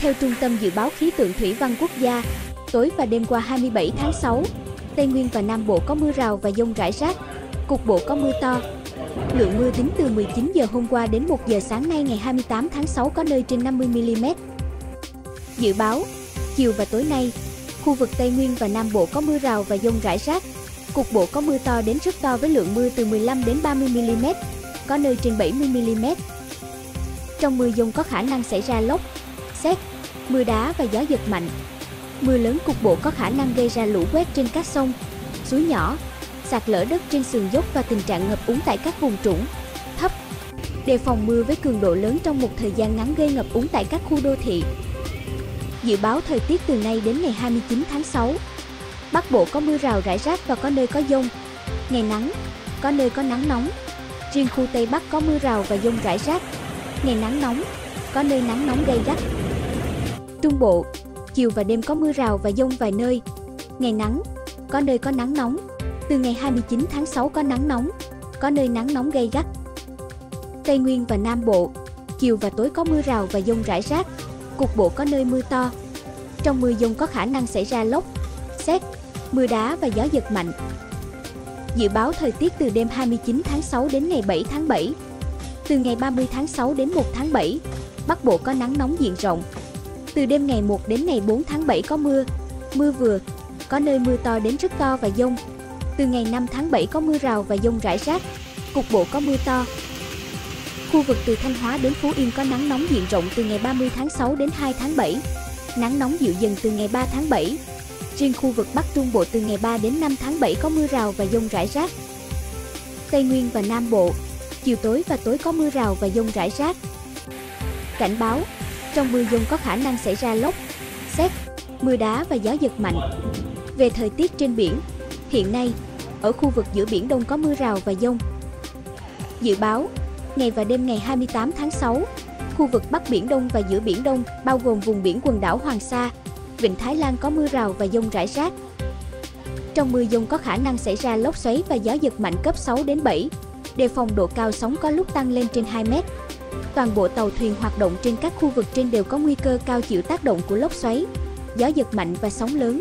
Theo Trung tâm Dự báo Khí tượng Thủy văn Quốc gia, tối và đêm qua 27 tháng 6, Tây Nguyên và Nam Bộ có mưa rào và dông rải rác, cục bộ có mưa to. Lượng mưa tính từ 19 giờ hôm qua đến 1 giờ sáng nay ngày 28 tháng 6 có nơi trên 50 mm. Dự báo, chiều và tối nay, khu vực Tây Nguyên và Nam Bộ có mưa rào và dông rải rác, cục bộ có mưa to đến rất to với lượng mưa từ 15 đến 30 mm, có nơi trên 70 mm. Trong mưa dông có khả năng xảy ra lốc, sét, mưa đá và gió giật mạnh. Mưa lớn cục bộ có khả năng gây ra lũ quét trên các sông, suối nhỏ, sạt lở đất trên sườn dốc và tình trạng ngập úng tại các vùng trũng, thấp. Đề phòng mưa với cường độ lớn trong một thời gian ngắn gây ngập úng tại các khu đô thị. Dự báo thời tiết từ nay đến ngày 29 tháng 6. Bắc Bộ có mưa rào rải rác và có nơi có dông. Ngày nắng, có nơi có nắng nóng. Riêng khu Tây Bắc có mưa rào và dông rải rác. Ngày nắng nóng, có nơi nắng nóng gay gắt. Trung Bộ, chiều và đêm có mưa rào và dông vài nơi. Ngày nắng, có nơi có nắng nóng. Từ ngày 29 tháng 6 có nắng nóng, có nơi nắng nóng gay gắt. Tây Nguyên và Nam Bộ, chiều và tối có mưa rào và dông rải rác. Cục bộ có nơi mưa to. Trong mưa dông có khả năng xảy ra lốc, sét, mưa đá và gió giật mạnh. Dự báo thời tiết từ đêm 29 tháng 6 đến ngày 7 tháng 7. Từ ngày 30 tháng 6 đến 1 tháng 7, Bắc Bộ có nắng nóng diện rộng. Từ đêm ngày 1 đến ngày 4 tháng 7 có mưa, mưa vừa, có nơi mưa to đến rất to và dông. Từ ngày 5 tháng 7 có mưa rào và dông rải rác, cục bộ có mưa to. Khu vực từ Thanh Hóa đến Phú Yên có nắng nóng diện rộng từ ngày 30 tháng 6 đến 2 tháng 7, nắng nóng dịu dần từ ngày 3 tháng 7. Riêng khu vực Bắc Trung Bộ từ ngày 3 đến 5 tháng 7 có mưa rào và dông rải rác. Tây Nguyên và Nam Bộ, chiều tối và tối có mưa rào và dông rải rác. Cảnh báo, trong mưa dông có khả năng xảy ra lốc, sét, mưa đá và gió giật mạnh. Về thời tiết trên biển, hiện nay, ở khu vực giữa Biển Đông có mưa rào và dông. Dự báo, ngày và đêm ngày 28 tháng 6, khu vực Bắc Biển Đông và giữa Biển Đông, bao gồm vùng biển quần đảo Hoàng Sa, Vịnh Thái Lan có mưa rào và dông rải rác. Trong mưa dông có khả năng xảy ra lốc xoáy và gió giật mạnh cấp 6 đến 7, đề phòng độ cao sóng có lúc tăng lên trên 2 mét. Toàn bộ tàu thuyền hoạt động trên các khu vực trên đều có nguy cơ cao chịu tác động của lốc xoáy, gió giật mạnh và sóng lớn.